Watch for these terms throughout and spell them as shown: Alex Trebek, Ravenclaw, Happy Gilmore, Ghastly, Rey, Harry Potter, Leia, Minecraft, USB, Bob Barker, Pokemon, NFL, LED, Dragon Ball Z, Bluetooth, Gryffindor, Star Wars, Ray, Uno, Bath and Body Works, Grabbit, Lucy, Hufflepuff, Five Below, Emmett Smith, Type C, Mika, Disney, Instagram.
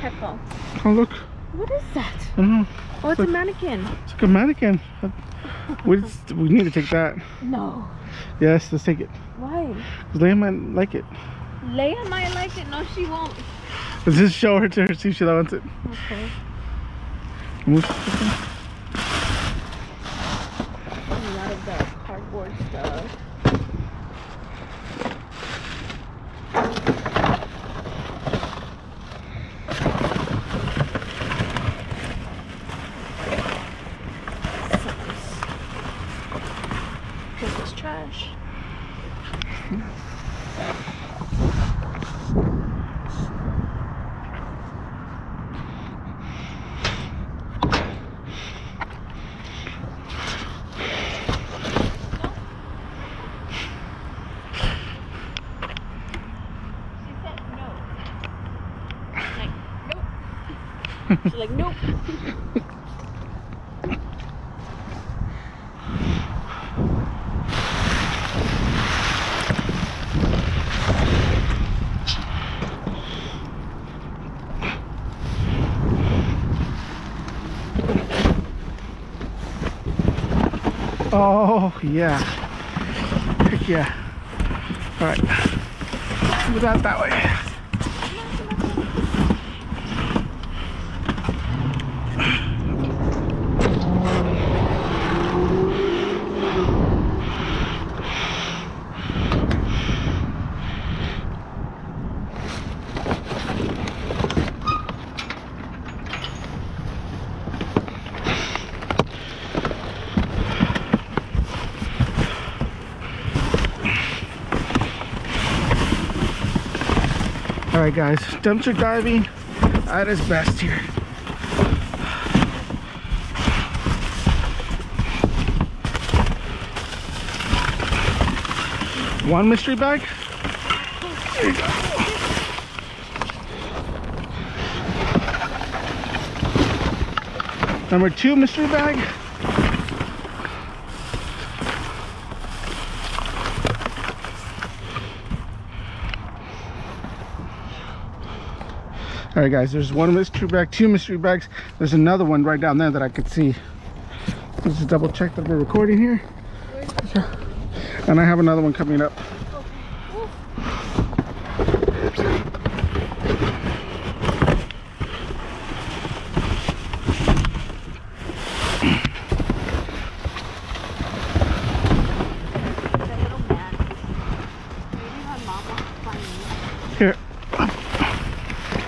pickle. Oh, look. What is that? I don't know. Oh, it's like a mannequin. It's like a mannequin. We need to take that. No. Yes, let's take it. Why? Because Leia might like it. Leia might like it. No, she won't. Let's just show her to her, see if she wants it. Okay. Move. A lot of the cardboard stuff. She's like, nope. Oh, yeah. Heck yeah. All right. Move out that way. Alright guys, dumpster diving at its best here. One mystery bag? There you go. Number two mystery bag. All right, guys, there's one mystery bag, two mystery bags. There's another one right down there that I could see. Let's just double check that we're recording here. And I have another one coming up.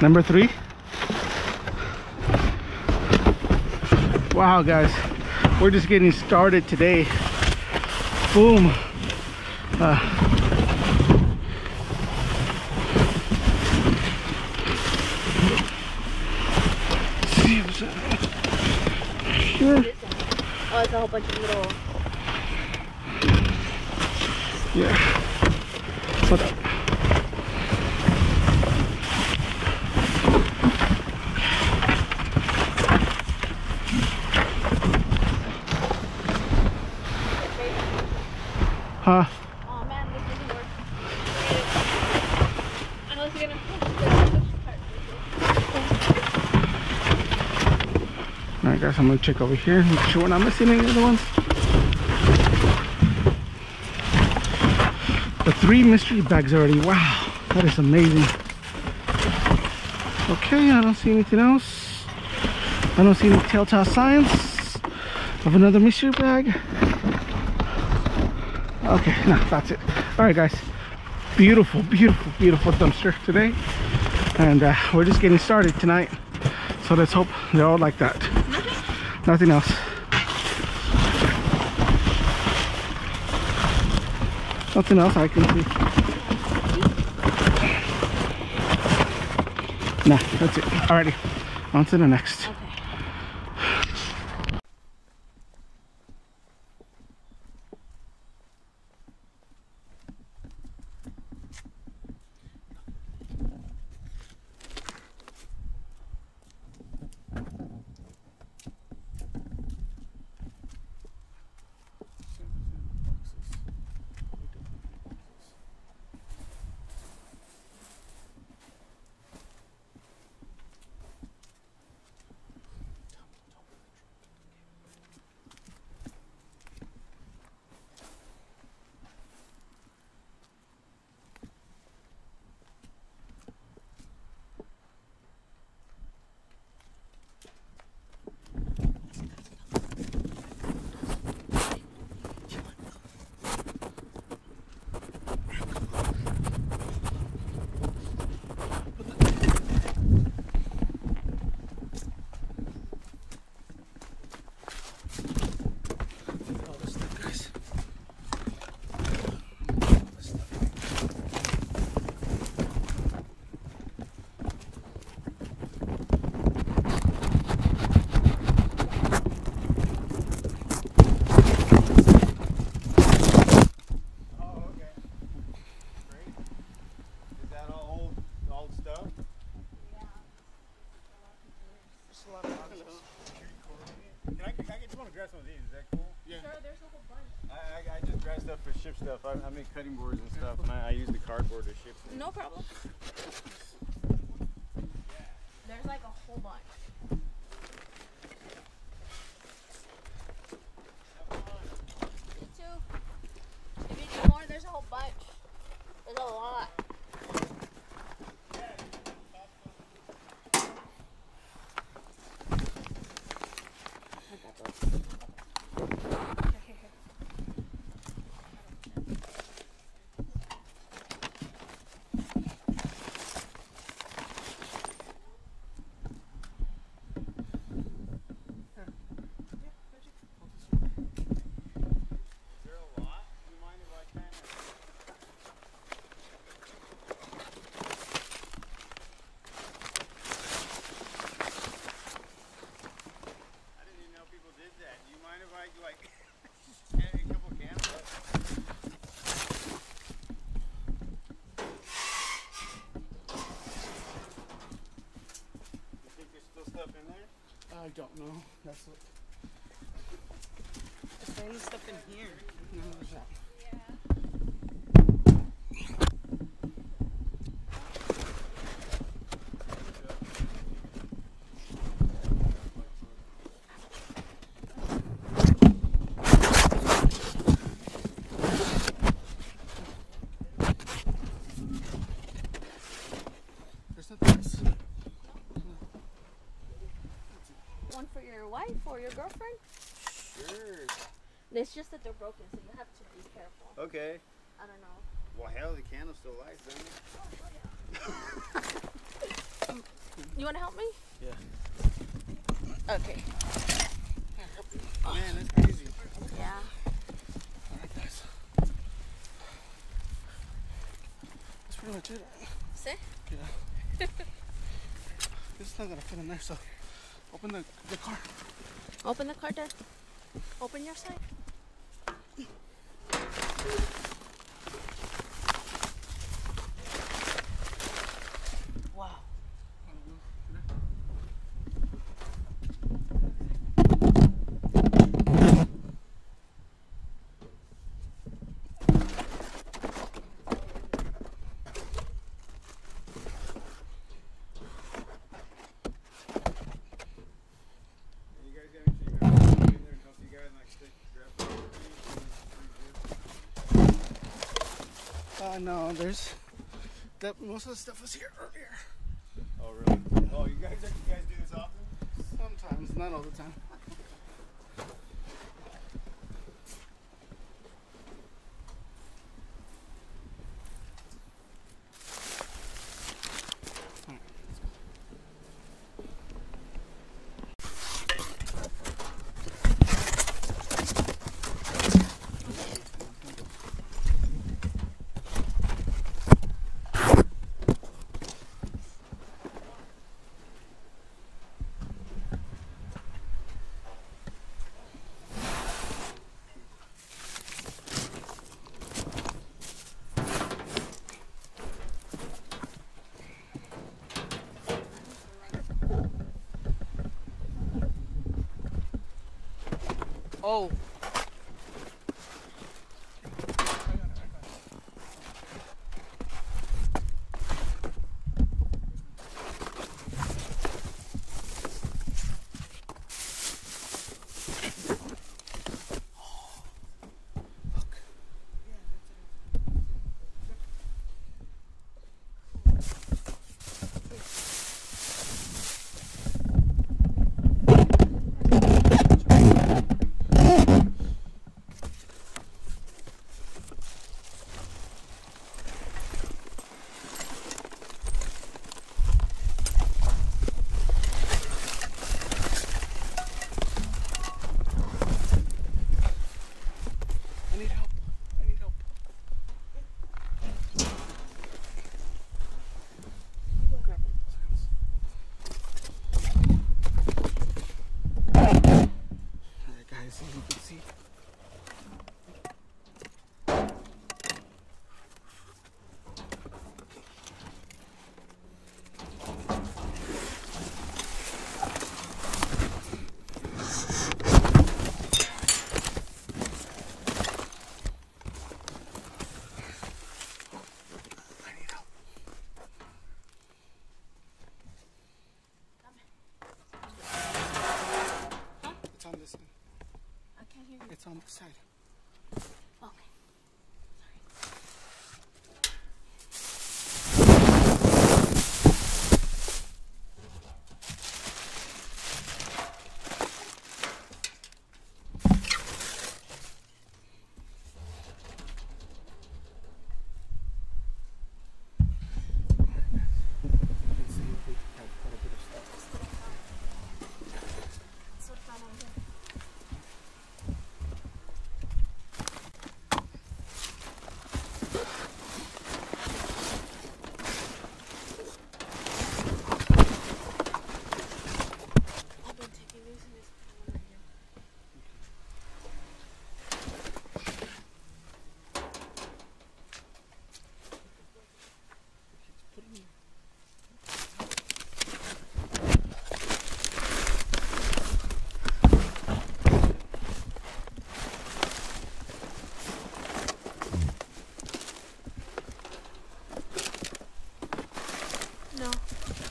Number three. Wow, guys, we're just getting started today. Boom. See what's up. Oh, it's a whole bunch of little. Yeah. What's up? Oh man, this doesn't work. Unless you're gonna push the part. Alright guys, I'm gonna check over here, make sure we're not missing any other ones. The three mystery bags already, wow, that is amazing. Okay, I don't see anything else. I don't see any telltale signs of another mystery bag. Okay, no, that's it. All right, guys. Beautiful, beautiful, beautiful dumpster today. And we're just getting started tonight. So let's hope they're all like that. Nothing else. Nothing else I can see. Nah, that's it. Alrighty, on to the next. Okay. some of these. Is that cool? Yeah. Sure, there's a whole bunch. I just grab stuff for ship stuff. I make cutting boards and stuff, and I use the cardboard to ship things. No problem. There's like a whole bunch. You too. If you need more, there's a whole bunch. There's a lot. I don't know. That's what. There's only stuff in here. No, there's not. For your girlfriend? Sure. It's just that they're broken, so you have to be careful. Okay. I don't know. Well, hell, the candle still lights, doesn't it? Oh, yeah. You want to help me? Yeah. Okay. Oh. Man, that's crazy. Yeah. All right, guys. That's pretty much it. See? Yeah. This is not going to fit in there, so open the car. Open the car door. Open your side. Wow. No, there's that. Most of the stuff was here earlier. Oh really? Oh, you guys do this often? Sometimes, not all the time. Oh. it's on this side. Okay.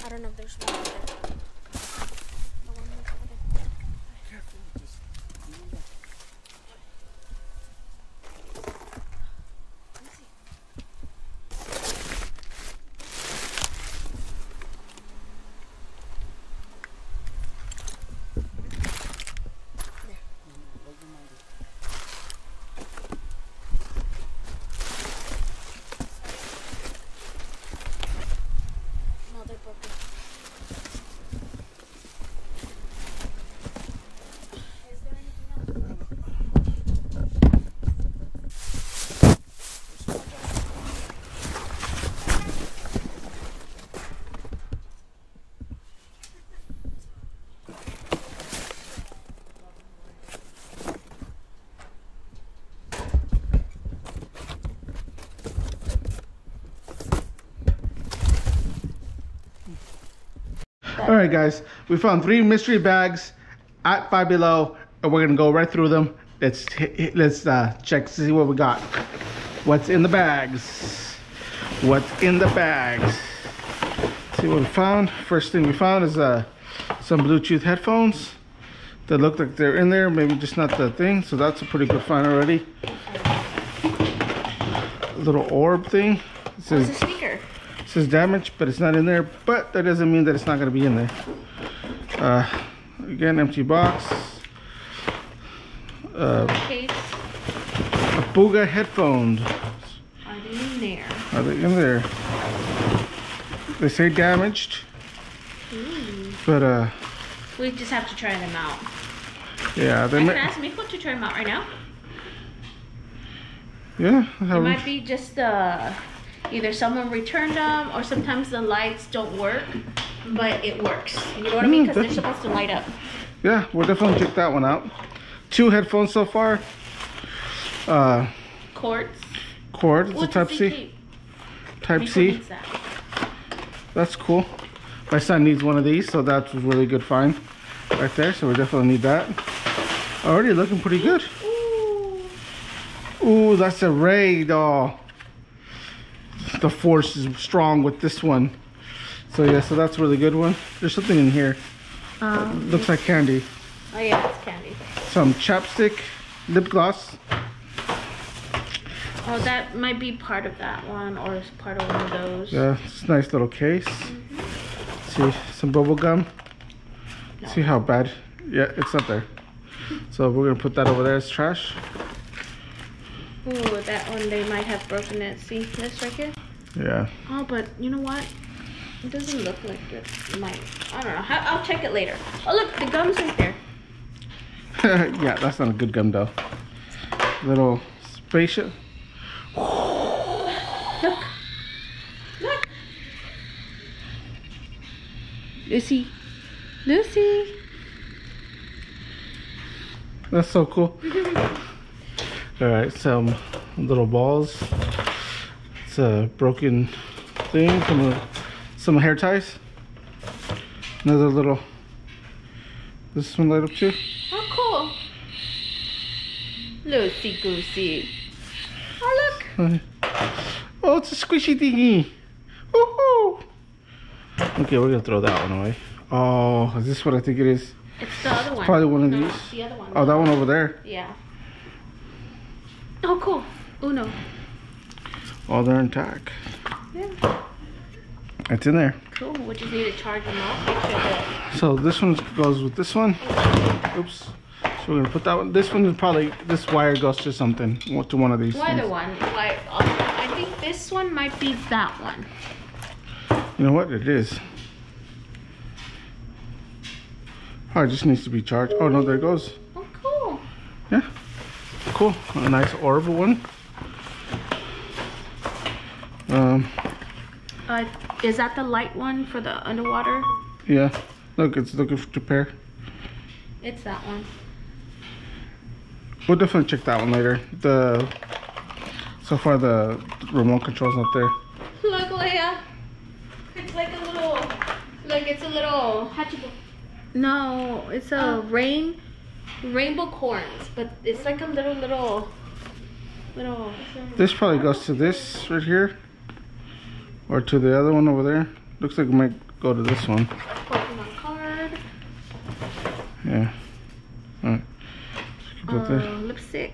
I don't know if there's one over there. The one that's over there. Careful, just lean back. Let me see. There. No, they're broken. Alright guys, we found 3 mystery bags at Five Below and we're gonna go right through them. Let's check to see what we got. What's in the bags? What's in the bags? See what we found. First thing we found is some Bluetooth headphones that look like they're in there, maybe just not the thing, so that's a pretty good find already. A little orb thing. It says, oh, it's a speaker. It says damaged, but it's not in there, but that doesn't mean that it's not gonna be in there. Again, empty box. A Booga headphones. Are they in there? Are they in there? They say damaged. Ooh. But we just have to try them out. Yeah, they might. I can ask Mika to try them out right now. Yeah. It might be just either someone returned them, or sometimes the lights don't work, but it works. You know what I mean? Because they're supposed to light up. Yeah, we'll definitely check that one out. 2 headphones so far. Cords. Cords. It's a Type C. Type C. That's cool. My son needs one of these, so that's a really good find right there. So we definitely need that. Already looking pretty good. Ooh, ooh, that's a Ray doll. The force is strong with this one, so yeah, so that's a really good one. There's something in here, looks like candy. Oh yeah, it's candy. Some chapstick, lip gloss. Oh, that might be part of that one, or it's part of one of those. Yeah, it's a nice little case. Mm-hmm. See, some bubble gum. No. See how bad? Yeah, it's not there. So we're gonna put that over there as trash. Ooh, that one, they might have broken it. See this right here? Yeah. Oh, but you know what? It doesn't look like it might. I don't know. I'll check it later. Oh, look, the gum's right there. Yeah, that's not a good gum, though. Little spaceship. Look. Look. Lucy. Lucy. That's so cool. Alright, some little balls. It's a broken thing. Some hair ties. Another little. This one light up too. Oh, cool. Lucy Goosey. Oh, look. Oh, it's a squishy thingy. Woohoo. Okay, we're going to throw that one away. Oh, is this what I think it is? It's the other one. It's probably one of these. The other one. Oh, that one over there? Yeah. Oh, cool. Uno. Oh, they're intact. Yeah. It's in there. Cool. We just need to charge them up. So this one goes with this one. Oops. So we're gonna put that one. This one is probably, this wire goes to something. To one of these. What other one? Like, I think this one might be that one. You know what? It is. Oh, it just needs to be charged. Oh no, there it goes. Oh, cool. Yeah. Cool. A nice orb one. Is that the light one for the underwater? Yeah. Look, it's looking for the pair. It's that one. We'll definitely check that one later. So far the remote control's not there. Look, Leia. It's like a little, like it's a little hatchable. No, it's a rainbow corns, but it's like a little. This probably goes to this right here. Or to the other one over there. Looks like it might go to this one. Pokemon card. Yeah. Alright. Lipstick.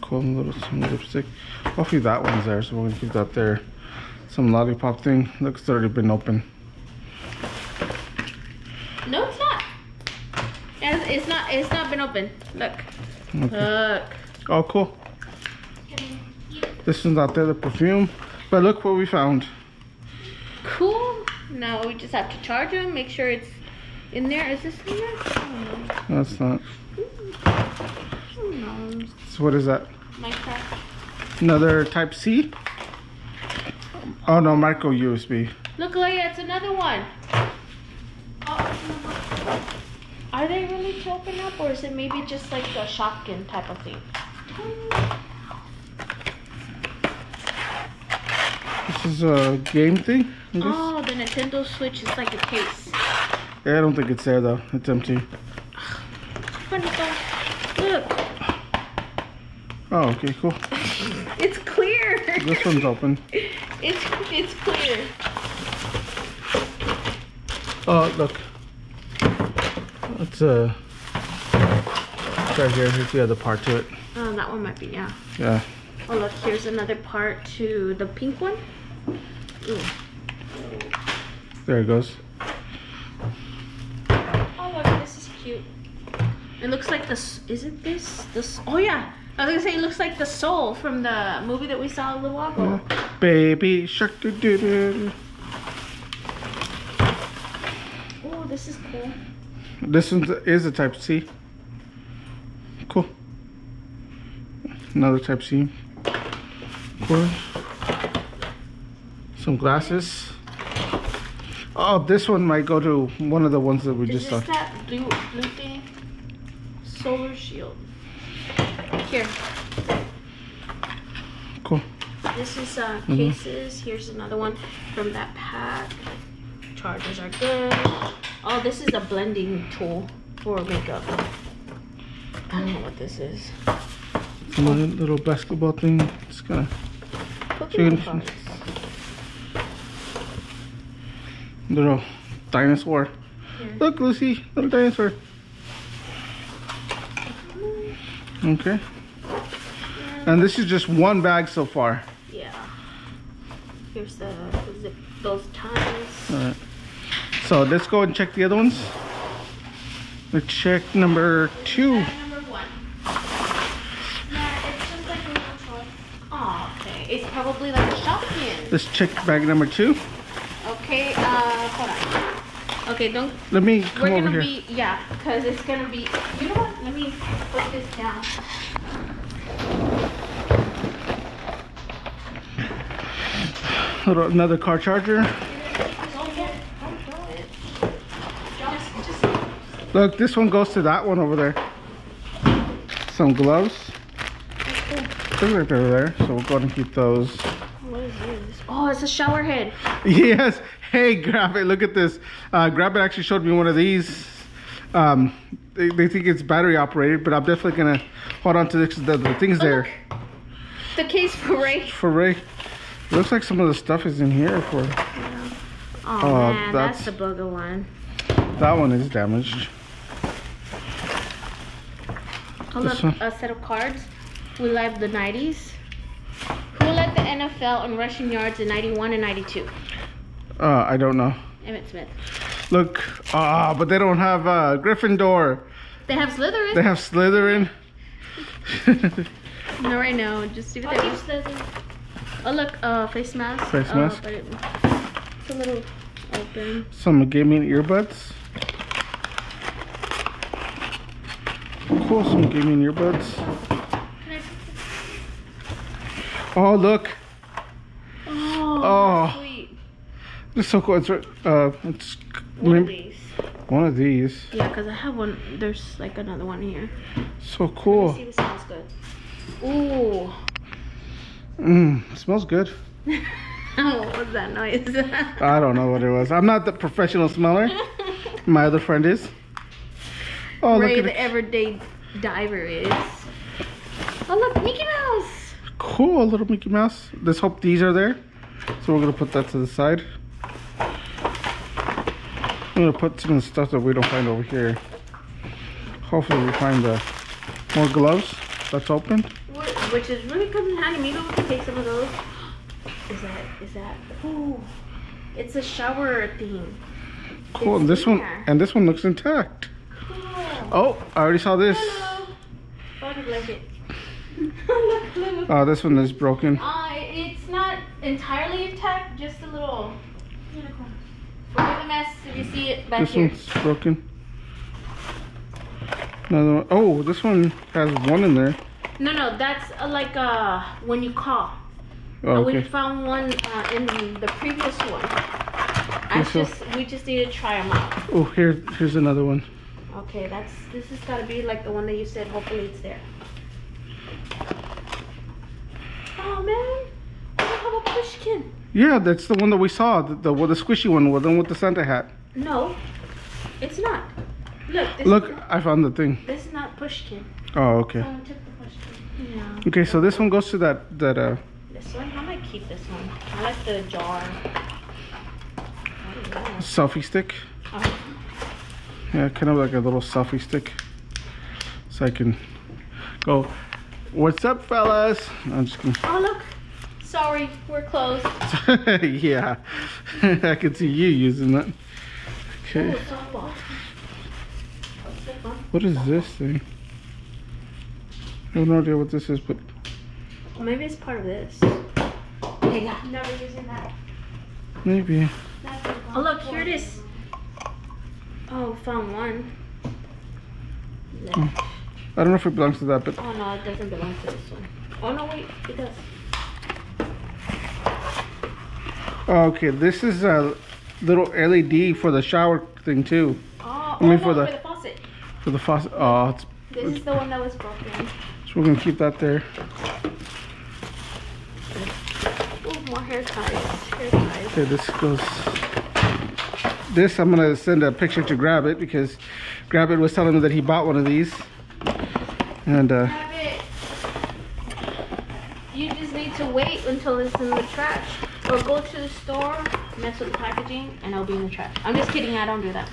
Cool, some lipstick. Hopefully that one's there, so we're gonna keep that there. Some lollipop thing. Looks already been open. No, it's not. It's not been open. Look. Okay. Look. Oh, cool. This one's out there, the perfume. But look what we found. Cool. Now we just have to charge them, make sure it's in there. Is this in there? Oh, no. That's not. Oh, no. So what is that? Minecraft. Another Type C? Oh no, micro USB. Look, Leia, it's another one. Oh. Are they really to open up, or is it maybe just like a shotgun type of thing? This is a game thing? Oh, the Nintendo Switch is like a case. Yeah, I don't think it's there though. It's empty. Look. Oh, okay, cool. It's clear. This one's open. It's clear. Oh, look. It's a... right here. Here's the other part to it. Oh, that one might be, yeah. Yeah. Oh, look, here's another part to the pink one. Ooh. There it goes. Oh, look, this is cute. It looks like this. Is it this? This? Oh yeah. I was gonna say it looks like the Soul from the movie that we saw a little while ago. Yeah. Baby shark doo doo doo. Oh, this is cool. This one is a Type C. Cool. Another Type C. Cool. Some glasses. Oh, this one might go to one of the ones that we just saw. Is this that blue thing? Solar shield. Here. Cool. This is cases. Here's another one from that pack. Chargers are good. Oh, this is a blending tool for makeup. I don't know what this is. Some little basketball thing. Just gonna. Pokemon cards. Little dinosaur. Here. Look, Lucy, little dinosaur. Okay. Yeah. And this is just one bag so far. Yeah. Here's the those ties. All right. So let's go and check the other ones. Let's check number two. Number one. Yeah, it's just like a little. Oh, okay. It's probably like a shotgun. Let's check bag number two. Okay, hold on. Okay, don't. Let me come over here. Yeah, because it's gonna be. You know what? Let me put this down. Another car charger. Look, this one goes to that one over there. Some gloves. They're right over there, so we'll go ahead and keep those. What is this? Oh, it's a shower head. Yes. Hey, Grabbit, look at this. Grabbit actually showed me one of these. They think it's battery operated, but I'm definitely going to hold on to this, the things there. Look. The case for Ray. For Ray. Looks like some of the stuff is in here for... Yeah. Oh, man, that's the booger one. That one is damaged. Oh, look, a set of cards. We lived the 90s. Who led the NFL in rushing yards in 91 and 92? I don't know. Emmett Smith. Look, but they don't have Gryffindor. They have Slytherin. They have Slytherin. No, right now. Just see what they have. Oh, look, face mask. Face mask. But it's a little open. Someone gave me earbuds. Cool, someone gave me earbuds. Oh, look. Oh. Sweet. This is so cool. It's it's one of these. Yeah, because I have one. There's like another one here. So cool. Let me see, this smells good. Ooh. Mmm. Smells good. What was that noise? I don't know what it was. I'm not the professional smeller. My other friend is. Oh, Ray, look at the everyday diver is. Oh, look, Mickey Mouse. Cool, little Mickey Mouse. Let's hope these are there. So we're gonna put that to the side. I'm gonna put some of the stuff that we don't find over here. Hopefully we find more gloves. That's open. Which is really coming handy. Maybe we can take some of those. Is that? Ooh, it's a shower thing. Cool. It's this one looks intact. Cool. Oh, I already saw this. Hello. Oh, I like it. Look. Oh, this one is broken. It's not entirely intact. Just a little. Forgive the mess if you see it back here. This one's broken. Another one. Oh, this one has one in there. No, that's like when you call. Oh, okay. We found one in the previous one. We just need to try them out. Oh, here's another one. Okay, this has got to be like the one that you said. Hopefully it's there. Oh man, I have a pushkin. Yeah, that's the one that we saw, the squishy one, the one with the Santa hat. No, it's not. Look, I found the thing. This is not pushkin. Oh, okay. Someone took the pushkin. Yeah. Okay, so this one goes to that. This one? I might keep this one. I like the jar. Selfie stick. Oh. Yeah, kind of like a little selfie stick. So I can go, what's up, fellas? I'm just kidding. Oh, look. Sorry, we're closed. Yeah, I can see you using that. Okay. What is this thing? I have no idea what this is, but maybe it's part of this. Hey, I'm never using that. Maybe. Oh, look, here it is. Oh, found one. Oh. I don't know if it belongs to that, but oh no, it doesn't belong to this one. Oh no, wait, it does. Okay, this is a little LED for the shower thing too. Oh, I mean for the faucet. For the faucet. Oh, this is the one that was broken. So we're gonna keep that there. Oh, more hair ties. Okay, this goes. This I'm gonna send a picture to Grabbit because Grabbit was telling me that he bought one of these. And Grabbit, you just need to wait until it's in the trash. Or go to the store, mess with the packaging, and I'll be in the trash. I'm just kidding, I don't do that.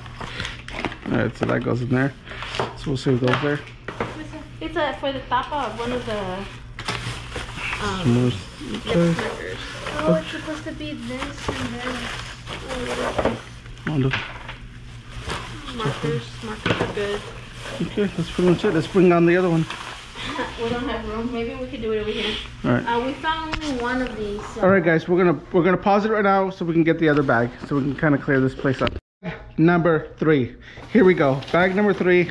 Alright, so that goes in there. So we'll save those there. It's for the tapa of one of the lip stickers. Oh, it's supposed to be this and this. Oh, look. Markers are good. Okay, that's pretty much it. Let's bring down the other one. We don't have room. Maybe we could do it over here. All right. We found only one of these. So. All right, guys, we're gonna pause it right now so we can get the other bag, so we can kind of clear this place up. Number 3. Here we go. Bag number 3.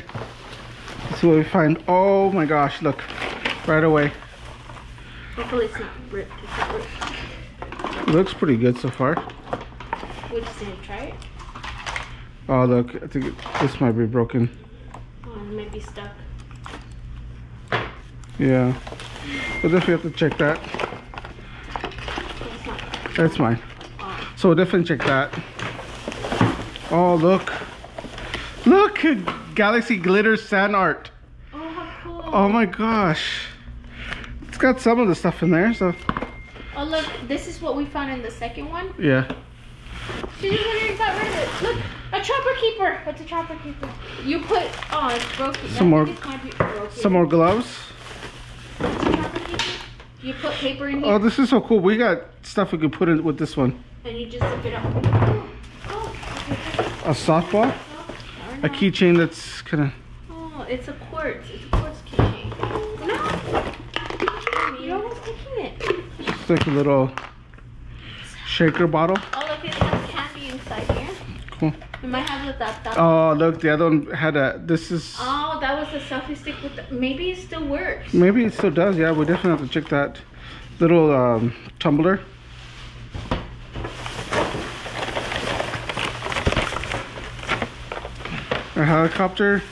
Let's see what we find. Oh my gosh! Look, right away. Hopefully it's not ripped. It's not ripped. It looks pretty good so far. We just need to try it. Oh look, I think this might be broken. Oh, it might be stuck. Yeah, we'll definitely have to check that. That's mine. So we'll definitely check that. Oh, look, Galaxy Glitter Sand Art. Oh, how cool. Oh my gosh. It's got some of the stuff in there, so. Oh, look, this is what we found in the second one. Yeah. She just went and got rid of it. Look, a trapper keeper. What's a trapper keeper? You put, oh, it's broken. Some more gloves. What's a trapper You put paper in here. Oh, this is so cool. We got stuff we can put in with this one. And you just zip it up. Oh, oh. A softball? A keychain that's kind of... Oh, it's a quartz. It's a quartz keychain. No! You're almost taking it. It's just like a little shaker bottle. Oh, look, it has candy inside here. Cool. We might have the dot. Oh, look, the other one had a... This is... Oh, that was a selfie stick with... The, maybe it still works. Maybe it still does, yeah. We definitely have to check that little tumbler. A helicopter.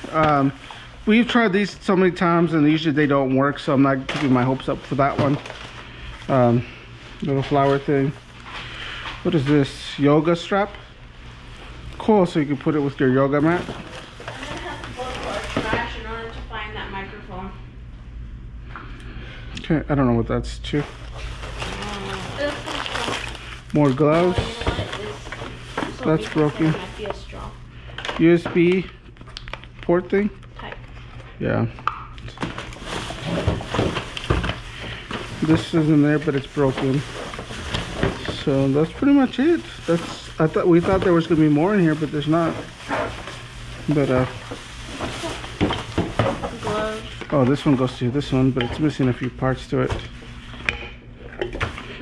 We've tried these so many times and usually they don't work, so I'm not keeping my hopes up for that one. Little flower thing. What is this? Yoga strap. Cool, so you can put it with your yoga mat. I'm gonna have to go to our trash in order to find that microphone. Okay, I don't know what that's to. More gloves. That's broken. USB port thing? Type. Yeah. This is in there, but it's broken. So that's pretty much it. That's we thought there was gonna be more in here, but there's not. But gloves. Oh, this one goes to this one, but it's missing a few parts to it.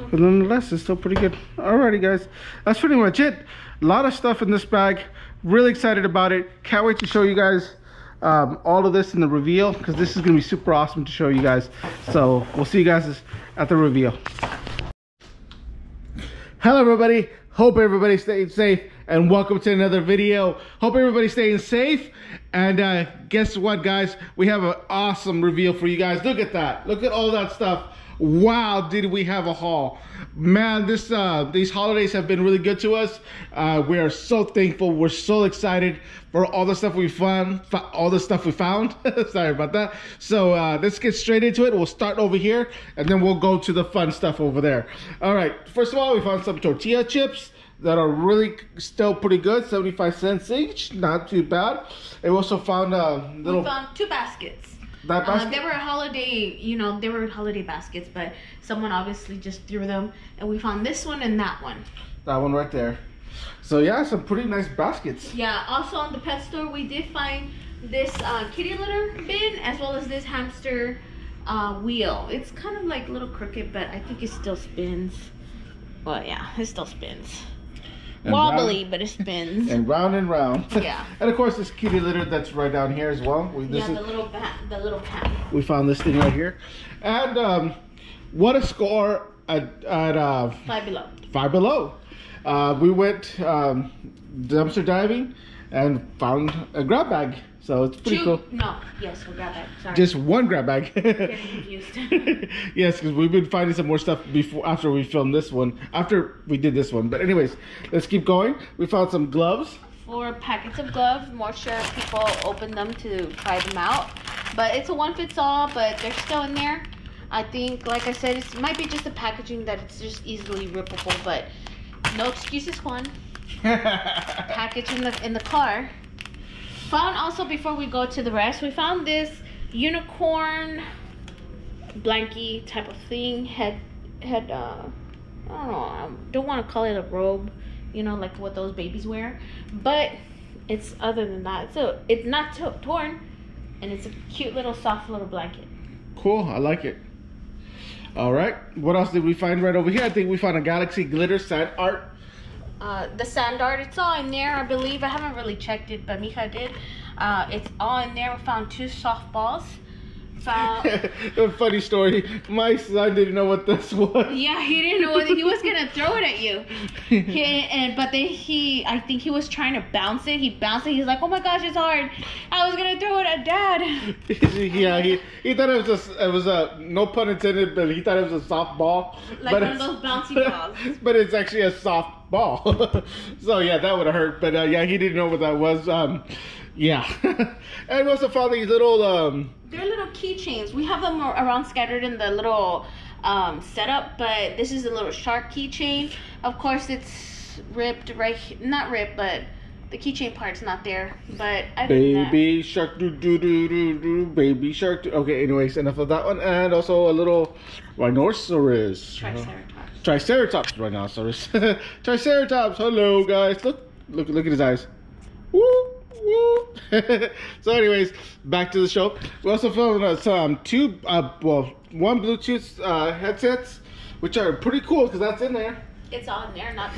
But nonetheless, it's still pretty good. Alrighty, guys, that's pretty much it. A lot of stuff in this bag. Really excited about it. Can't wait to show you guys all of this in the reveal, because this is going to be super awesome to show you guys. So we'll see you guys at the reveal. Hello everybody, hope everybody's staying safe and welcome to another video. Hope everybody's staying safe, and guess what guys, we have an awesome reveal for you guys. Look at that, look at all that stuff. Wow, did we have a haul, man. This these holidays have been really good to us. We are so thankful, we're so excited for all the stuff we found, sorry about that. So let's get straight into it. We'll start over here and then we'll go to the fun stuff over there. All right, first of all, we found some tortilla chips that are really still pretty good, 75 cents each, not too bad. And we also found a little, we found two baskets. They were holiday, you know, they were holiday baskets, but someone obviously just threw them, and we found this one and that one. That one right there. So yeah, some pretty nice baskets. Yeah, also on the pet store, we did find this kitty litter bin, as well as this hamster wheel. It's kind of like a little crooked, but I think it still spins. Well, yeah, it still spins. Wobbly, round, but it spins. And round and round. Yeah. And of course, this kitty litter that's right down here as well. We found this thing right here. And what a score at Five Below. Five Below. We went dumpster diving and found a grab bag. So it's pretty cool. No, yes, we'll grab bag. Sorry. Just one grab bag. Getting confused. Yes, because we've been finding some more stuff after we filmed this one, after we did this one. But anyways, let's keep going. We found some gloves. 4 packets of gloves. More sure people open them to try them out. But it's a one fits all, but they're still in there. I think, like I said, it might be just the packaging that it's just easily rippable, but no excuses, Juan. Package in the car. Found also, before we go to the rest, we found this unicorn blankie type of thing, head I don't know, I don't want to call it a robe, you know, like what those babies wear, but it's other than that, so it's not torn, and it's a cute little soft little blanket. Cool, I like it. All right, what else did we find right over here? I think we found a galaxy glitter sand art. The sand art, it's all in there, I believe. I haven't really checked it, but Mika did. It's all in there. We found 2 softballs. Funny story. My son didn't know what this was. Yeah, he didn't know what he was gonna throw it at you. I think he was trying to bounce it. He bounced it. He's like, oh my gosh, it's hard. I was gonna throw it at Dad. Yeah, he thought it was a no pun intended, but he thought it was a softball. Like one of those bouncy balls. But it's actually a soft ball. So yeah, that would have hurt. But yeah, he didn't know what that was. Yeah. And we also found these little they're little keychains. We have them around scattered in the little setup, but this is a little shark keychain. Of course, it's ripped right here. Not ripped, but The keychain part's not there, but I did that. Baby shark, doo doo doo doo doo, baby shark. Okay, anyways, enough of that one. And also a little rhinoceros. Triceratops. Triceratops, rhinoceros. Triceratops. Hello, guys. Look at his eyes. Woo. So anyways, back to the show. We also filmed two, one Bluetooth headsets, which are pretty cool because that's in there. It's all in there, not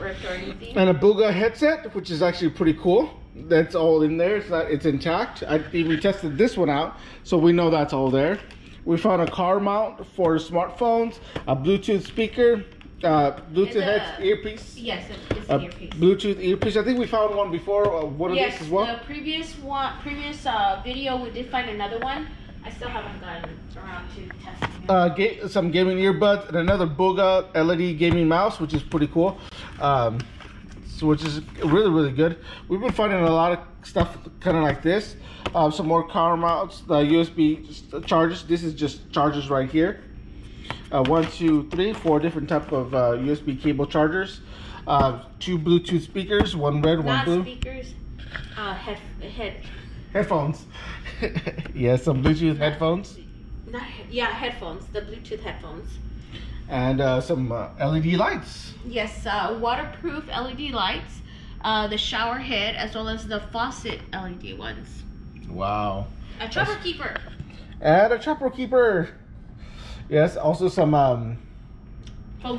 ripped or anything. And a Booga headset, which is actually pretty cool. That's all in there. It's intact. I even tested this one out, so we know that's all there. We found a car mount for smartphones, a Bluetooth speaker. Bluetooth earpiece. Yes, it's an earpiece. Bluetooth earpiece. I think we found one before. One of these as well. Yes, the previous video we did find another one. I still haven't gotten around to testing it. Some gaming earbuds and another Booga LED gaming mouse, which is pretty cool. Which is really good. We've been finding a lot of stuff kind of like this. Some more car mounts, the USB chargers. This is just chargers right here. 1, 2, 3, 4 different type of USB cable chargers, two Bluetooth speakers, one red, one blue. Not speakers, headphones. Yeah, some Bluetooth headphones. Headphones, the Bluetooth headphones. And some LED lights. Yes, waterproof LED lights, the shower head, as well as the faucet LED ones. Wow. A trapper keeper. And a trapper keeper. Yes, also some phone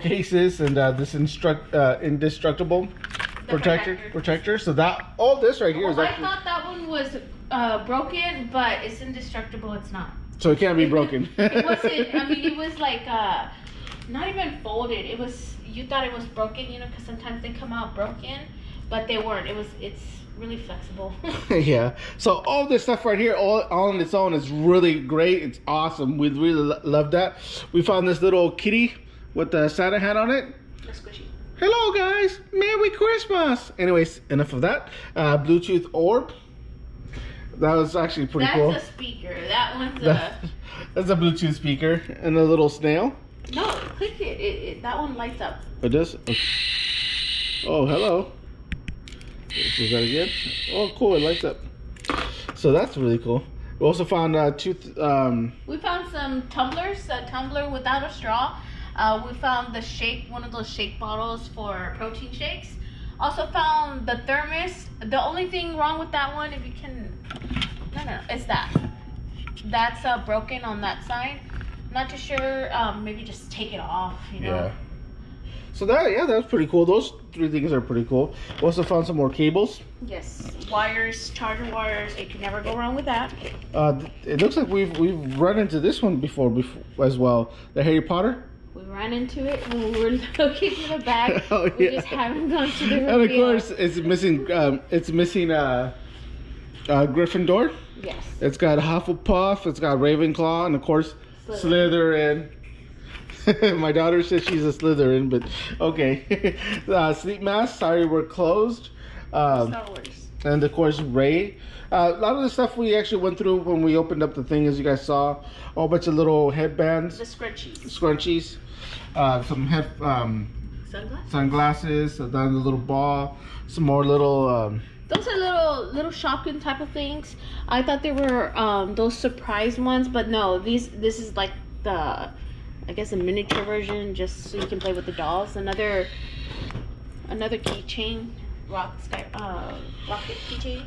cases and this indestructible protector. So that all this right here is actually, I thought that one was broken, but it's indestructible. It's not. So it can't be broken. It wasn't. I mean, it was like not even folded. It was. You thought it was broken, you know, because sometimes they come out broken, but they weren't. It's really flexible. Yeah, so all this stuff right here all on its own is really great. It's awesome. We really love that. We found this little kitty with the Santa hat on it. That's squishy. Hello guys, Merry Christmas. Anyways, enough of that. Bluetooth orb, that was actually pretty cool. That's a speaker. That one's that's a Bluetooth speaker. And a little snail. No, click it. That one lights up. It does? Okay. Oh, hello. Is that again? Oh, cool! It lights up. So that's really cool. We also found we found some tumblers. A tumbler without a straw. We found the shake, one of those shake bottles for protein shakes. Also found the thermos. The only thing wrong with that one, if you can, no, it's that. That's broken on that side. Not too sure. Maybe just take it off. You know. Yeah. So that was pretty cool. Those three things are pretty cool. We also found some more cables. Yes, wires, charger wires. You can never go wrong with that. It looks like we've run into this one before as well. The Harry Potter. We ran into it when we were looking in the bag. Oh, yeah. We just haven't gone to the reveal. And of course, it's missing. It's missing Gryffindor. Yes. It's got Hufflepuff. It's got Ravenclaw, and of course Slytherin. My daughter says she's a Slytherin, but okay. Sleep mask. Sorry, we're closed. Star Wars. And of course, Rey. A lot of the stuff we actually went through when we opened up the thing, as you guys saw, a whole bunch of little headbands. The scrunchies. Some sunglasses. And then the little ball. Some more little. Those are little shopping type of things. I thought they were those surprise ones, but no. This is like the. I guess a miniature version, just so you can play with the dolls. Another keychain, rocket keychain.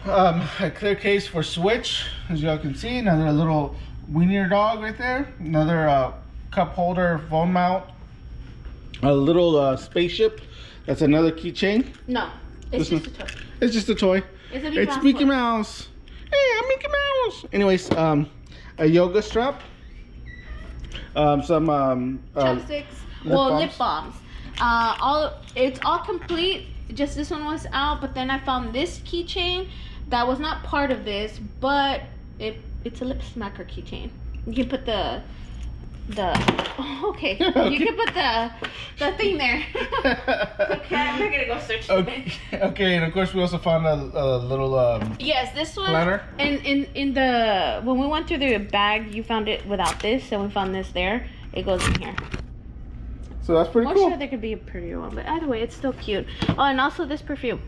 A clear case for Switch, as y'all can see. Another little wiener dog right there. Another cup holder, phone mount. A little spaceship. That's another keychain. No, it's just a toy. It's just a toy. It's Mickey Mouse. Hey, I'm Mickey Mouse. Anyways, a yoga strap. Some chopsticks, lip balms. It's all complete. Just this one was out, but then I found this keychain that was not part of this, but it's a lip smacker keychain. You can put you can put the thing there. Okay, I'm not gonna go search. Okay, and of course we also found a little yes, this one planner. And when we went through the bag, you found it without this, and we found this there. It goes in here. So that's pretty cool. I'm sure there could be a prettier one, but either way, it's still cute. Oh, and also this perfume.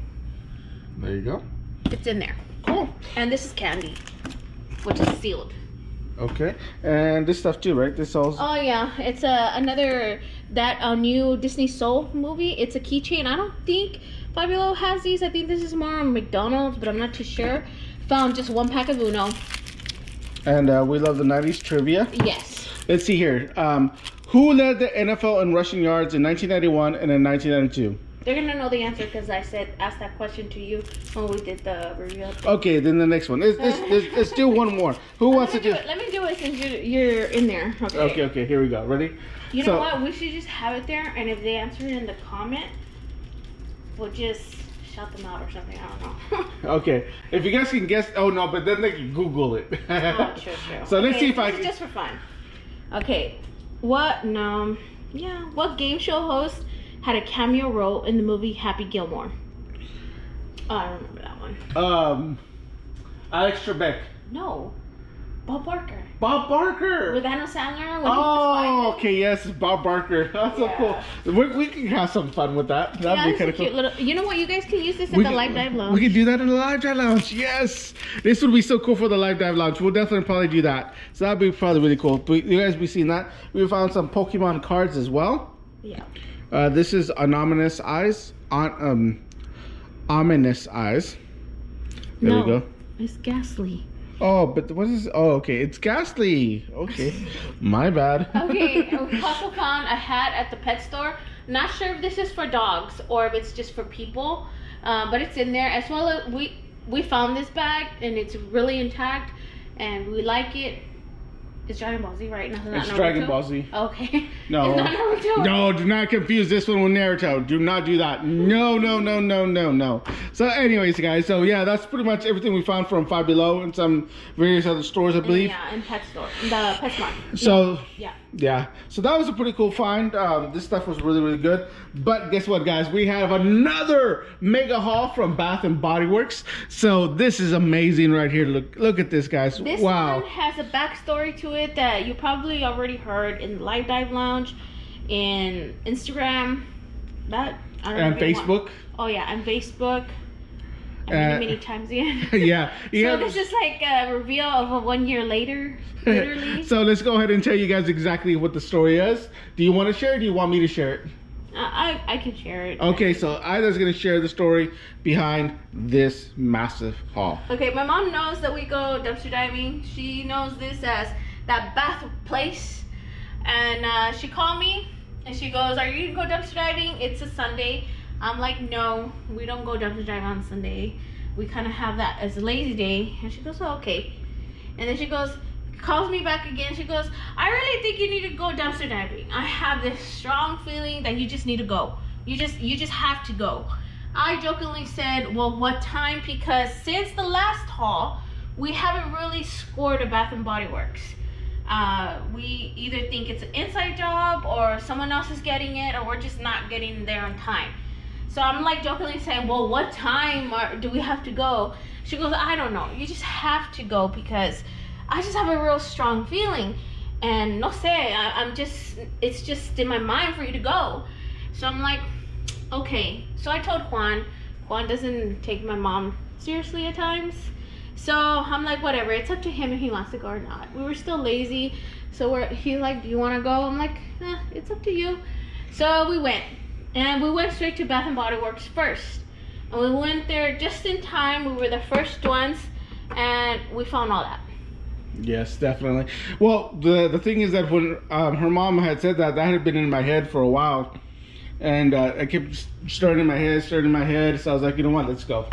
There you go. It's in there. Cool. And this is candy, which is sealed. Okay, and this stuff too, right? This also. Oh yeah, it's another new Disney Soul movie. It's a keychain. I don't think Five Below has these. I think this is more on McDonald's, but I'm not too sure. Found just one pack of Uno. And we love the 90s trivia. Yes. Let's see here. Who led the NFL in rushing yards in 1991 and in 1992? They're gonna know the answer because I asked that question to you when we did the reveal. Okay, then the next one. Let's do one more. Who wants to do it? Let me do it since you're in there. Okay. Okay. Here we go. Ready? You know what? We should just have it there, and if they answer it in the comment, we'll just shout them out or something. I don't know. Okay. If you guys can guess, oh no, but then they can Google it. Oh, true. So let's see if I can. Just for fun. Okay. What game show host had a cameo role in the movie Happy Gilmore? Oh, I don't remember that one. Alex Trebek. No. Bob Barker. Bob Barker! With Adam Sandler. Oh, okay, yes, Bob Barker. That's so cool. We can have some fun with that. That'd be kind of cool. You know what? You guys can use this at the Live Dive Lounge. We can do that in the Live Dive Lounge, yes! This would be so cool for the Live Dive Lounge. We'll definitely probably do that. So that'd be probably really cool. But you guys be seeing that. We found some Pokemon cards as well. Yeah. This is Ominous Eyes. Ominous Eyes. There we go. It's Ghastly. Oh, but what is... Oh, okay. It's Ghastly. Okay. My bad. Okay. We also found a hat at the pet store. Not sure if this is for dogs or if it's just for people. But it's in there. As well as we found this bag and it's really intact. And we like it. It's Dragon Ball Z, right? It's Dragon Ball Z. Okay. No. It's not Naruto. No, do not confuse this one with Naruto. Do not do that. No, no, no, no, no, no. So anyways, guys. So yeah, that's pretty much everything we found from Five Below and some various other stores, I believe. Yeah, and pet store. The pet store. So. Yeah. Yeah. So that was a pretty cool find. This stuff was really, really good. But guess what, guys? We have another mega haul from Bath and Body Works. So this is amazing right here. Look at this, guys. This one has a backstory to it that you probably already heard in the Live Dive Lounge, in Instagram, and Facebook. Oh yeah, and Facebook. Many times, yeah. Yeah. So this is like a reveal of a 1 year later, literally. So let's go ahead and tell you guys exactly what the story is. Do you want to share it? Or do you want me to share it? I can share it. Okay, so Ida's gonna share the story behind this massive haul. Okay, my mom knows that we go dumpster diving. She knows this as that bath place, and she called me and she goes, are you gonna go dumpster diving? It's a Sunday. I'm like, no, we don't go dumpster diving on Sunday. We kind of have that as a lazy day. And she goes, oh, okay. And then she calls me back again. She goes, I really think you need to go dumpster diving. I have this strong feeling that you just need to go. You just have to go. I jokingly said, well, what time? Because since the last haul, we haven't really scored a Bath and Body Works. We either think it's an inside job or someone else is getting it, or we're just not getting there on time. So I'm like jokingly saying, well, what time do we have to go? She goes, I don't know, you just have to go because I just have a real strong feeling, and no sé, it's just in my mind for you to go. So I'm like, okay. So I told Juan. Juan doesn't take my mom seriously at times. So I'm like, whatever, it's up to him if he wants to go or not. We were still lazy, so he's like, do you want to go? I'm like, eh, it's up to you. So we went, and we went straight to Bath and Body Works first. And we went there just in time. We were the first ones, and we found all that. Yes, definitely. Well, the thing is that when her mom had said that, that had been in my head for a while, and I kept stirring in my head. So I was like, you know what, let's go.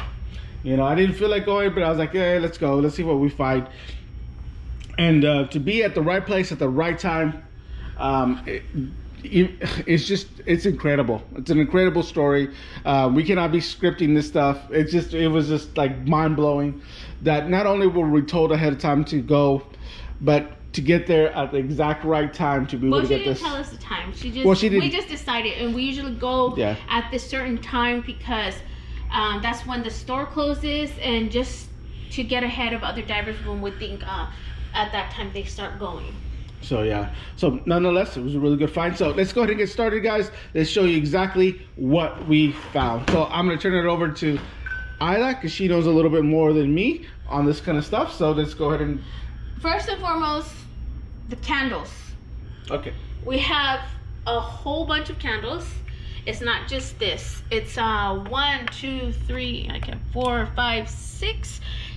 You know, I didn't feel like going, but I was like, hey, let's go. Let's see what we find. And to be at the right place at the right time, it's incredible. It's an incredible story. We cannot be scripting this stuff. It was just like mind-blowing that not only were we told ahead of time to go, but to get there at the exact right time to be able to get this. Well, she didn't tell us the time. We just decided, and we usually go at this certain time because that's when the store closes, and just to get ahead of other divers when we think at that time they start going. So yeah, so nonetheless, it was a really good find. So let's go ahead and get started, guys. Let's show you exactly what we found. So I'm gonna turn it over to Isla, because she knows a little bit more than me on this kind of stuff. So let's go ahead and... First and foremost, the candles. Okay. We have a whole bunch of candles. It's not just this. It's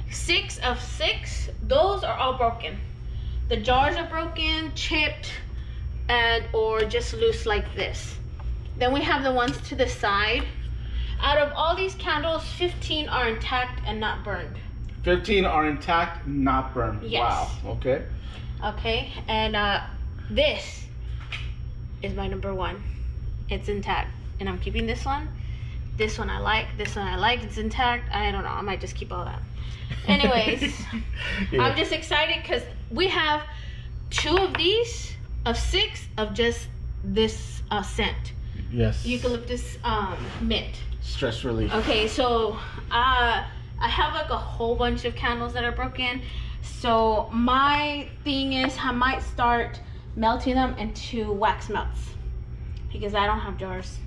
6 of 6. Those are all broken. The jars are broken, chipped, and or just loose like this. Then we have the ones to the side. Out of all these candles, 15 are intact and not burned. 15 are intact, not burned. Yes. Wow. Okay. Okay. And this is my number one. It's intact, and I'm keeping this one. This one I like. This one I like. It's intact. I don't know. I might just keep all that. Anyways, yeah. I'm just excited because we have 2 of these of 6 of just this scent. Yes. Eucalyptus mint. Stress relief. Okay, so I have like a whole bunch of candles that are broken. So my thing is I might start melting them into wax melts because I don't have jars.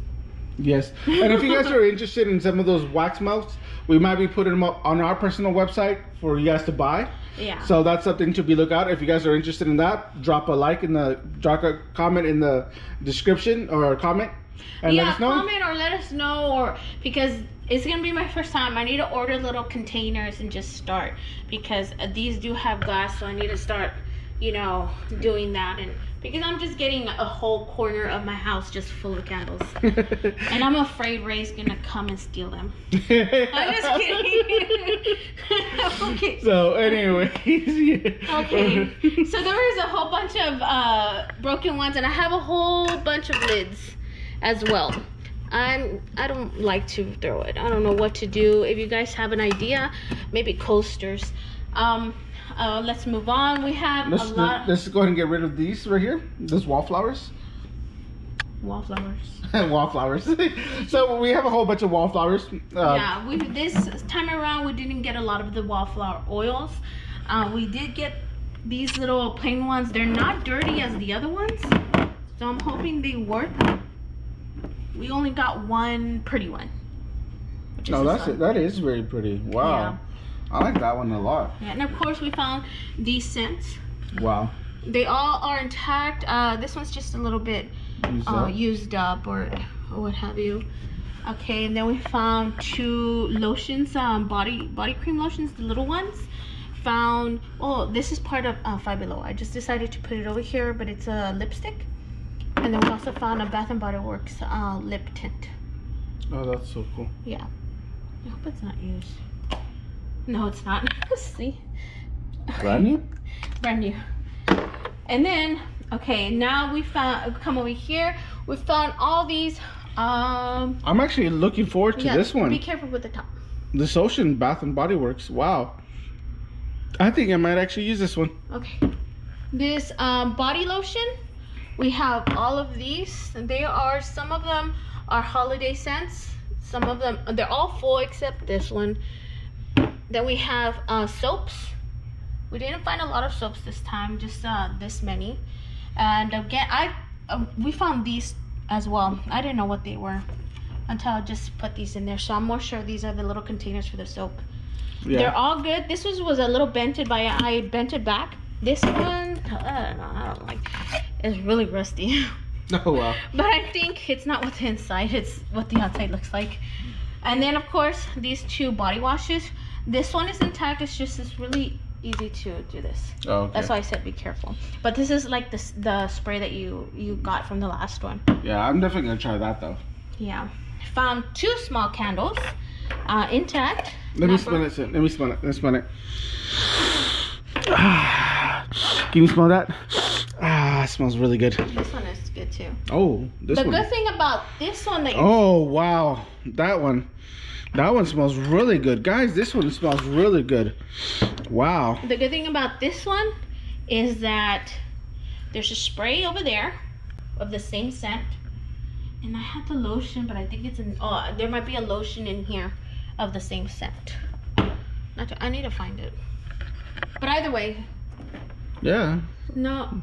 Yes, and if you guys are interested in some of those wax melts, we might be putting them up on our personal website for you guys to buy. Yeah. So that's something to be look out. If you guys are interested in that, drop a like in the, drop a comment in the description or comment, and yeah, let us know. Comment or let us know, or because it's gonna be my first time. I need to order little containers and just start because these do have glass, so I need to start, you know, doing that and. Because I'm just getting a whole corner of my house just full of candles. And I'm afraid Ray's going to come and steal them. I'm just kidding. Okay. So anyways. Yeah. Okay. So there is a whole bunch of broken ones. And I have a whole bunch of lids as well. I don't like to throw it. I don't know what to do. If you guys have an idea, maybe coasters. Let's move on. We have a lot. Let's go ahead and get rid of these right here. Those wallflowers. Wallflowers. Wallflowers. So we have a whole bunch of wallflowers. Yeah, this time around we didn't get a lot of the wallflower oils. We did get these little plain ones. They're not dirty as the other ones, so I'm hoping they work. We only got one pretty one. No, that's it. That is very pretty. Wow. Yeah. I like that one a lot. Yeah, and of course we found these scents. Wow. They all are intact. This one's just a little bit used up or what have you. Okay, and then we found 2 lotions, body cream lotions, the little ones. Found, oh, this is part of Five Below. I just decided to put it over here, but it's a lipstick. And then we also found a Bath and Body Works lip tint. Oh, that's so cool. Yeah. I hope it's not used. No, it's not. See? Okay. Brand new? Brand new. And then, okay, now we found, come over here. We found all these. I'm actually looking forward to this one. Be careful with the top. This Ocean Bath and Body Works. Wow. I think I might actually use this one. Okay. This body lotion. We have all of these. They are, some of them are holiday scents. Some of them, they're all full except this one. Then we have soaps. We didn't find a lot of soaps this time, just this many. And again, we found these as well. I didn't know what they were until I just put these in there. So I'm more sure these are the little containers for the soap. Yeah. They're all good. This was a little bented, but I bent it back. This one, I don't like. It's really rusty. Oh wow. But I think it's not what's inside, it's what the outside looks like. And then of course, these 2 body washes. This one is intact. It's just, it's really easy to do this. Oh, okay. That's why I said be careful. But this is like the spray that you got from the last one. Yeah, I'm definitely gonna try that though. Yeah, found 2 small candles, intact. Let me smell it. Let me smell it. Can you smell that? Ah, it smells really good. This one is good too. Oh, this one. The good thing about this one that. Oh wow, that one. That one smells really good. Guys, this one smells really good. Wow. The good thing about this one is that there's a spray over there of the same scent. And I had the lotion, but I think it's in... Oh, there might be a lotion in here of the same scent. I need to find it. But either way... Yeah. No.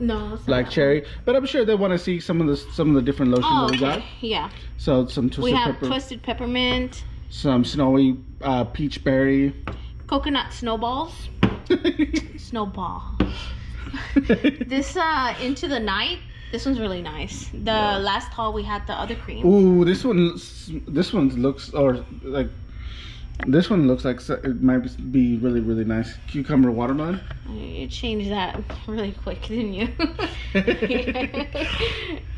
Like cherry. But I'm sure they want to see some of the different lotions that we got. Yeah. So some twisted peppermint. We have twisted peppermint. some snowy peach berry. Coconut snowballs. Snowball. This Into the Night. This one's really nice. The last haul we had the other cream. Ooh, this one looks like it might be really, really nice. Cucumber watermelon. You changed that really quick, didn't you?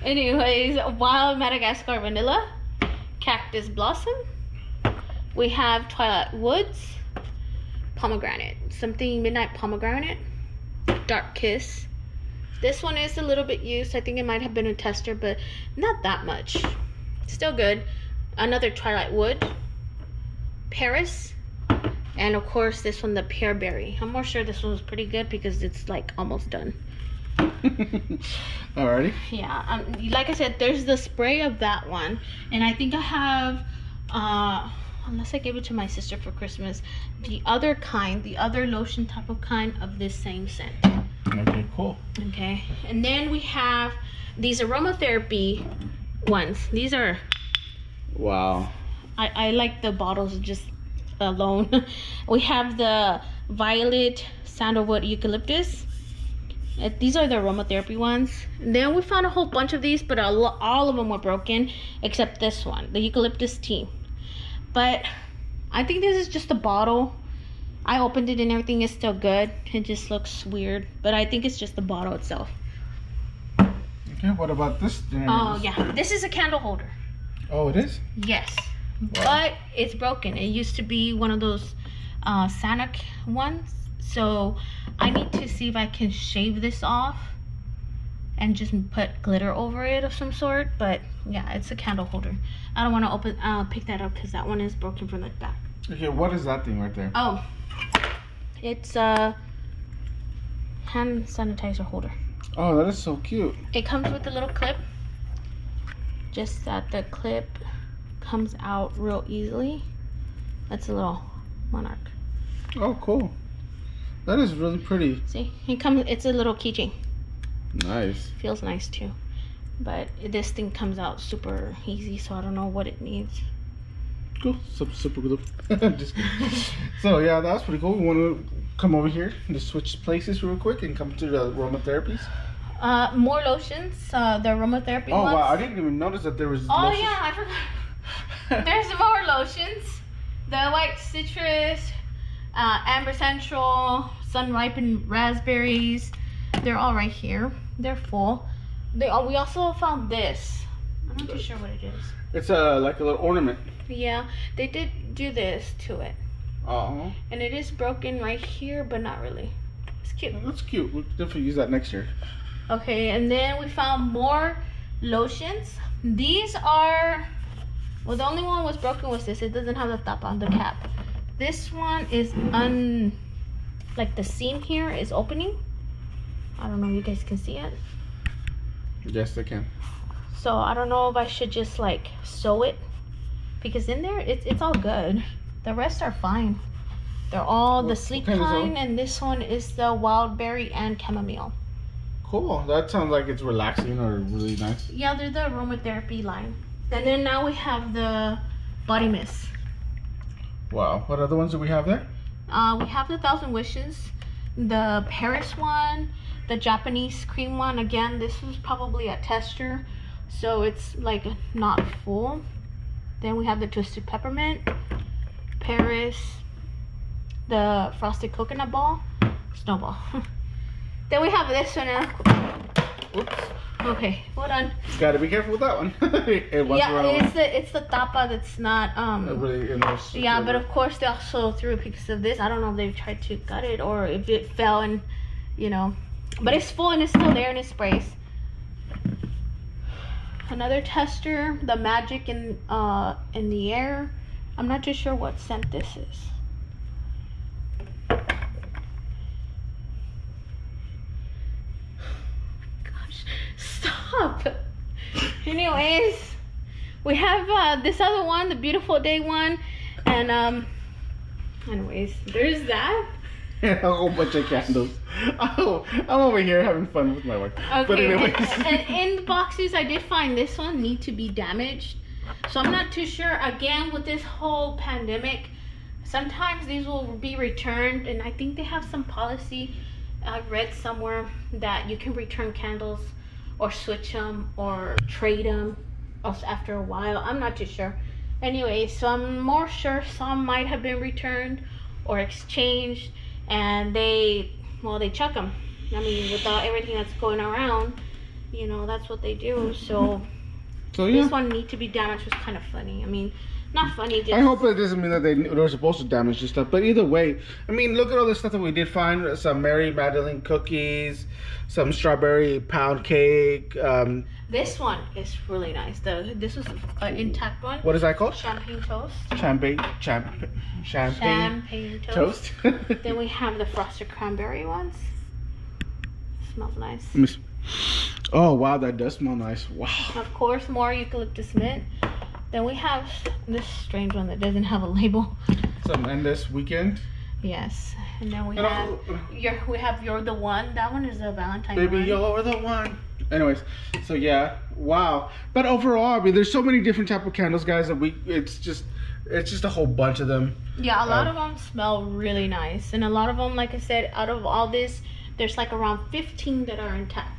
Anyways, Wild Madagascar Vanilla, Cactus Blossom. We have Twilight Woods, Pomegranate. Something Midnight Pomegranate, Dark Kiss. This one is a little bit used. I think it might have been a tester, but not that much. Still good. Another Twilight Wood, Paris, and of course this one, the pear berry. I'm more sure this one was pretty good because it's like almost done. Alrighty. Yeah. Like I said, there's the spray of that one, and I think I have, unless I gave it to my sister for Christmas, the other kind, the other lotion type of kind of this same scent. Okay, cool. Okay, and then we have these aromatherapy ones. These are, wow, I like the bottles just alone. We have the violet, sandalwood, eucalyptus. These are the aromatherapy ones. And then we found a whole bunch of these, but all of them were broken except this one, the eucalyptus tea. But I think this is just a bottle. I opened it and everything is still good. It just looks weird, but I think it's just the bottle itself. Okay, what about this thing? Oh yeah, this is a candle holder. Oh, it is? Yes, wow. But it's broken. It used to be one of those Santa ones, so I need to see if I can shave this off and just put glitter over it of some sort. But yeah, it's a candle holder. I don't want to open pick that up because that one is broken from the back. Okay, what is that thing right there? Oh, it's a hand sanitizer holder. Oh, that is so cute. It comes with a little clip, just that the clip comes out real easily. That's a little monarch. Oh, cool. That is really pretty. See, it's a little keychain. Nice. Feels nice too. But this thing comes out super easy, so I don't know what it needs. Cool. Super good. Just kidding. So yeah, that's pretty cool. We want to come over here and just switch places real quick and come to the aromatherapies. More lotions. The aromatherapy ones. Oh wow, I didn't even notice that there was lotions. Yeah, I forgot. There's more lotions. The white citrus, amber central, sun ripened raspberries. They're all right here. They're full. We also found this. I'm not too sure what it is. It's like a little ornament. Yeah, they did do this to it. Uh-huh. And it is broken right here, but not really. It's cute. That's cute. We'll definitely use that next year. Okay, and then we found more lotions. These are... Well, the only one was broken was this. It doesn't have the top on the cap. This one is like the seam here is opening. I don't know if you guys can see it. Yes, I can. So I don't know if I should just like sew it, because in there it's all good. The rest are fine. They're all the sleep kind, and this one is the wild berry and chamomile. Cool. That sounds like it's relaxing or really nice. Yeah, they're the aromatherapy line. And then now we have the body mist. Wow. What other ones do we have there? We have the Thousand Wishes, the Paris one, the Japanese cream one. Again, this was probably a tester, so it's like not full. Then we have the Twisted Peppermint, Paris, the Frosted Coconut Ball, Snowball. Then we have this one now. Oops. Okay, hold on. You gotta be careful with that one. It's the tapa that's not... but of course they also threw a piece of this. I don't know if they've tried to gut it or if it fell and, you know. But it's full and it's still there and it sprays. Another tester, the Magic in the Air. I'm not too sure what scent this is. Gosh, stop. Anyways, we have this other one, the Beautiful Day one, and anyways, there's that. A whole bunch of candles. Oh, I'm over here having fun with my wife. Okay, but anyways. And in the boxes, I did find this one, Need to Be Damaged. So I'm not too sure, again, with this whole pandemic, sometimes these will be returned, and I think they have some policy I read somewhere that you can return candles or switch them or trade them after a while. I'm not too sure. Anyway, so I'm more sure some might have been returned or exchanged, and they chuck them. I mean, with everything that's going around, you know, that's what they do. So yeah. This one need to be damaged was kind of funny. I mean, not funny. Just... I hope it doesn't mean that they were supposed to damage this stuff. But either way, I mean, look at all the stuff that we did find. Some Mary Magdalene cookies, some strawberry pound cake. This one is really nice. This is an intact one. What is that called? Champagne toast. Champagne toast. Then we have the frosted cranberry ones. Smells nice. Oh wow, that does smell nice. Wow. Of course, more eucalyptus mint. Then we have this strange one that doesn't have a label. Some endless weekend. Yes. And then we have You're the One. That one is a Valentine. Baby, one. You're the one. Anyways, so yeah, wow. But overall, I mean, there's so many different type of candles, guys. That it's just a whole bunch of them. Yeah, a lot of them smell really nice, and a lot of them, like I said, out of all this, there's like around 15 that are intact.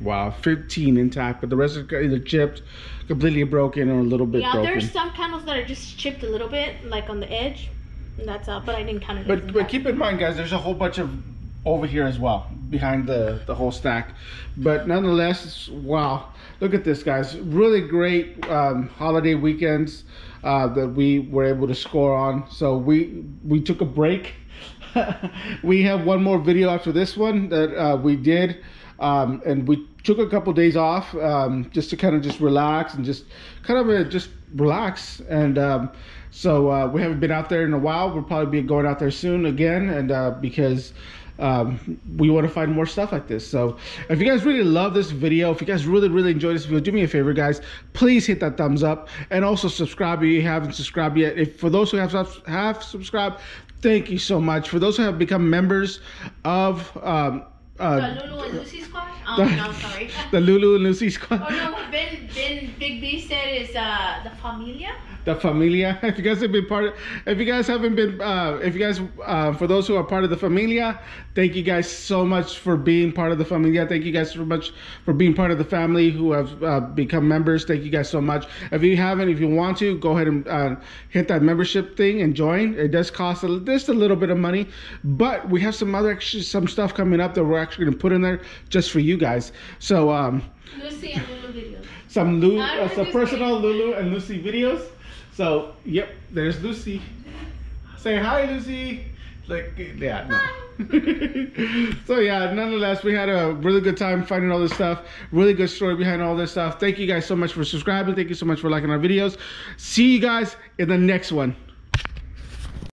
Wow, 15 intact, but the rest are either chipped, completely broken, or a little bit broken. Yeah, there's some candles that are just chipped a little bit, like on the edge, and that's all, but I didn't count it. But keep in mind, guys, there's a whole bunch of over here as well, behind the whole stack. But nonetheless, wow, look at this, guys. Really great holiday weekends that we were able to score on. So we took a break. We have one more video after this one that we did. And we took a couple days off just to kind of just relax and just relax. And so we haven't been out there in a while. We'll probably be going out there soon again, and because we want to find more stuff like this. So if you guys really love this video, if you guys really, really enjoyed this video, do me a favor, guys. Please hit that thumbs up and also subscribe if you haven't subscribed yet. For those who have subscribed, thank you so much. For those who have become members of... Lulu and Lucy Squad? No, sorry. The Lulu and Lucy Squad. Oh, no, Ben Big B said is the Familia. The Familia. If you guys have been part of, for those who are part of the Familia, thank you guys so much for being part of the Familia. Thank you guys so much for being part of the family who have become members. Thank you guys so much. If you haven't, if you want to, go ahead and hit that membership thing and join. It does cost just a little bit of money, but we have some stuff coming up that we're actually going to put in there just for you guys. So Lucy and Lulu videos. Some personal Lulu and Lucy videos. So, yep, there's Lucy. Say hi, Lucy. Like, yeah, no. So, yeah, nonetheless, we had a really good time finding all this stuff. Really good story behind all this stuff. Thank you guys so much for subscribing. Thank you so much for liking our videos. See you guys in the next one.